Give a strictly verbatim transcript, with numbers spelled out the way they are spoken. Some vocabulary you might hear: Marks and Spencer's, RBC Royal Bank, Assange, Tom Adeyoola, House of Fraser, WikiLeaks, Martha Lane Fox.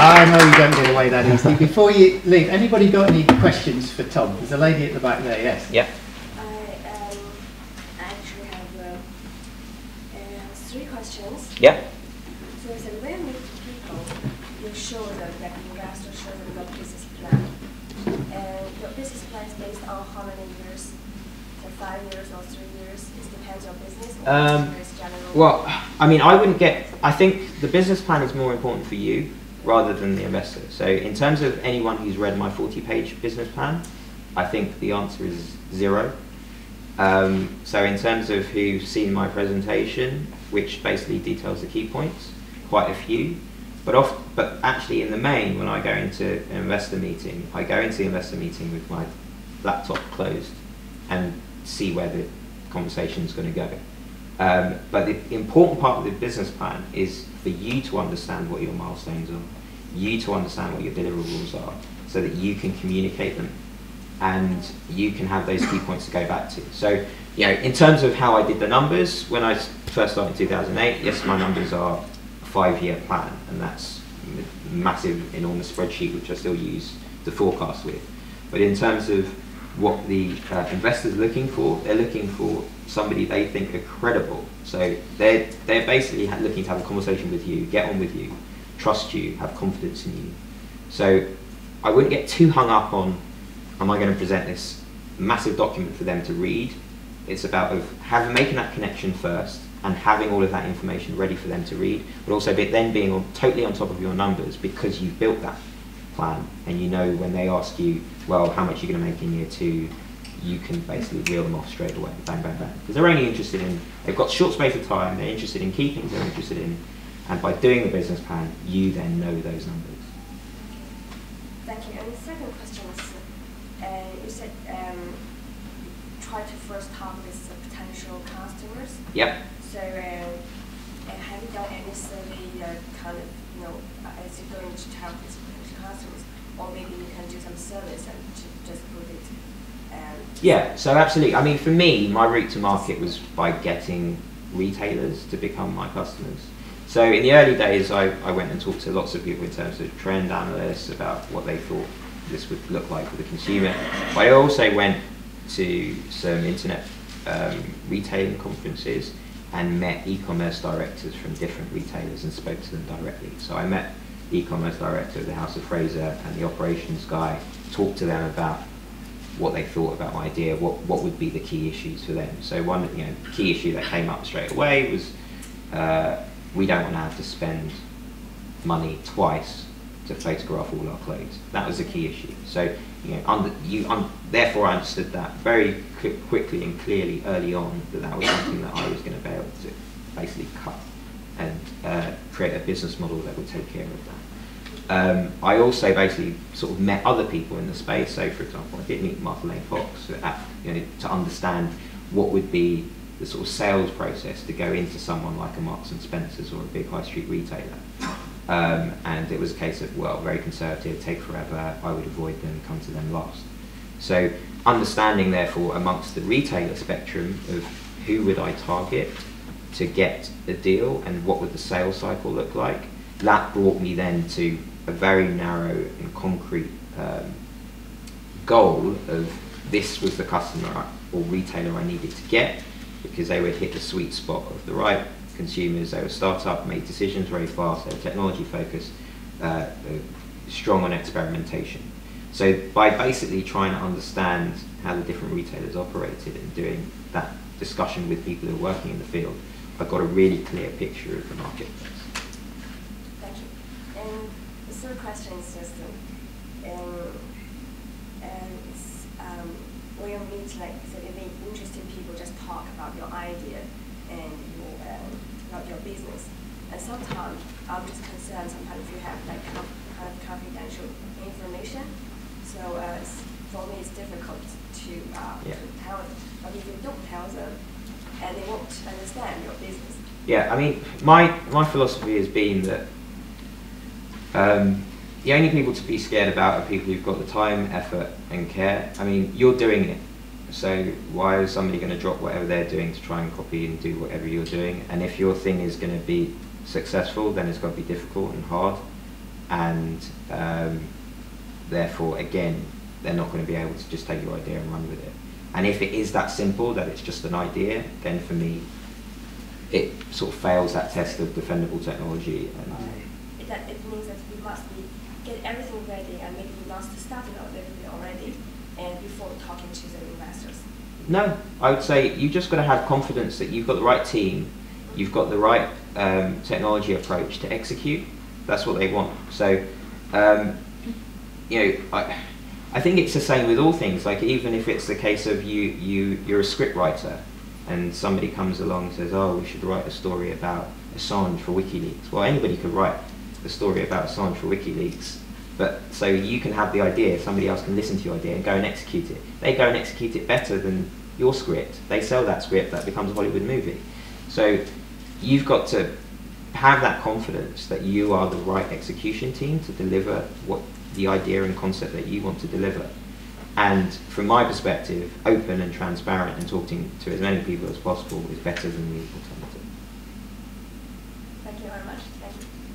I know you don't get away that easily. Before you leave, anybody got any questions for Tom? There's a lady at the back there, yes? Yeah. I um, actually have uh, uh, three questions. Yeah. So is it when with people you show them, like you asked to show them your business plan, and your business plan is based on how many years, for five years or three years, it depends on business or um, business general? Well, I mean, I wouldn't get, I think the business plan is more important for you rather than the investor. So in terms of anyone who's read my forty page business plan, I think the answer is zero. Um, so in terms of who's seen my presentation, which basically details the key points, quite a few, but, off, but actually in the main, when I go into an investor meeting, I go into the investor meeting with my laptop closed and see where the conversation's gonna go. Um, but the important part of the business plan is for you to understand what your milestones are, you to understand what your deliverables are, so that you can communicate them and you can have those key points to go back to. So, you know, in terms of how I did the numbers, when I first started in two thousand eight, yes, my numbers are a five year plan, and that's a massive, enormous spreadsheet which I still use to forecast with. But in terms of what the uh, investors are looking for, they're looking for somebody they think are credible. So they're, they're basically looking to have a conversation with you, get on with you, trust you, have confidence in you. So I wouldn't get too hung up on, am I going to present this massive document for them to read? It's about of have, making that connection first and having all of that information ready for them to read, but also then being on, totally on top of your numbers, because you've built that plan and you know when they ask you, well, how much are you going to make in year two? You can basically reel them off straight away, bang, bang, bang. Because they're only interested in, they've got a short space of time, they're interested in key things they're interested in, and by doing the business plan, you then know those numbers. Thank you. And the second question is, uh, you said um, try to first harvest potential customers. Yep. So uh, have you done any survey uh, kind of, you know, as you're going to harvest potential customers, or maybe you can do some service and just put it? Yeah, so absolutely. I mean, for me, my route to market was by getting retailers to become my customers. So in the early days, I, I went and talked to lots of people in terms of trend analysts about what they thought this would look like for the consumer. But I also went to some internet um, retailing conferences and met e-commerce directors from different retailers and spoke to them directly. So I met the e-commerce director of the House of Fraser and the operations guy, talked to them about what they thought about my idea, what, what would be the key issues for them. So one you know, key issue that came up straight away was uh, we don't want to have to spend money twice to photograph all our clothes. That was a key issue. So you know, under, you, um, therefore I understood that very quick, quickly and clearly early on, that that was something that I was going to be able to basically cut and uh, create a business model that would take care of that. Um, I also basically sort of met other people in the space. So, for example, I did meet Martha Lane Fox at, you know, to understand what would be the sort of sales process to go into someone like a Marks and Spencer's or a big high street retailer. Um, and it was a case of, well, very conservative, take forever, I would avoid them, come to them last. So understanding, therefore, amongst the retailer spectrum of who would I target to get a deal and what would the sales cycle look like, that brought me then to a very narrow and concrete um, goal of this was the customer or retailer I needed to get, because they would hit the sweet spot of the right consumers. They were startup, made decisions very fast, they were technology focused, uh, strong on experimentation. So by basically trying to understand how the different retailers operated and doing that discussion with people who are working in the field, I got a really clear picture of the marketplace. And the third question is just, um, and it's, um, when you meet like very interesting people, just talk about your idea and your, um, about your business. And sometimes I'm just concerned. Sometimes you have like kind of confidential information, so uh, for me it's difficult to, uh, yeah. to tell them. But if you don't tell them, and they won't understand your business. Yeah, I mean, my my philosophy has been that. Um, the only people to be scared about are people who've got the time, effort and care. I mean, you're doing it, so why is somebody going to drop whatever they're doing to try and copy and do whatever you're doing? And if your thing is going to be successful, then it's going to be difficult and hard, and um, therefore, again, they're not going to be able to just take your idea and run with it. And if it is that simple, that it's just an idea, then for me, it sort of fails that test of defendable technology. And it, that, it means that we must be, get everything ready, and maybe we must start it out a little bit already, and before talking to the investors. No, I would say you've just got to have confidence that you've got the right team, you've got the right um, technology approach to execute. That's what they want. So, um, you know, I, I think it's the same with all things. Like, even if it's the case of you, you, you're a script writer, and somebody comes along and says, oh, we should write a story about Assange for WikiLeaks. Well, anybody could write a story about Assange for WikiLeaks, but so you can have the idea, somebody else can listen to your idea and go and execute it. They go and execute it better than your script. They sell that script, that becomes a Hollywood movie. So you've got to have that confidence that you are the right execution team to deliver what the idea and concept that you want to deliver. And from my perspective, open and transparent and talking to as many people as possible is better than the alternative. Thank you very much. Thank you.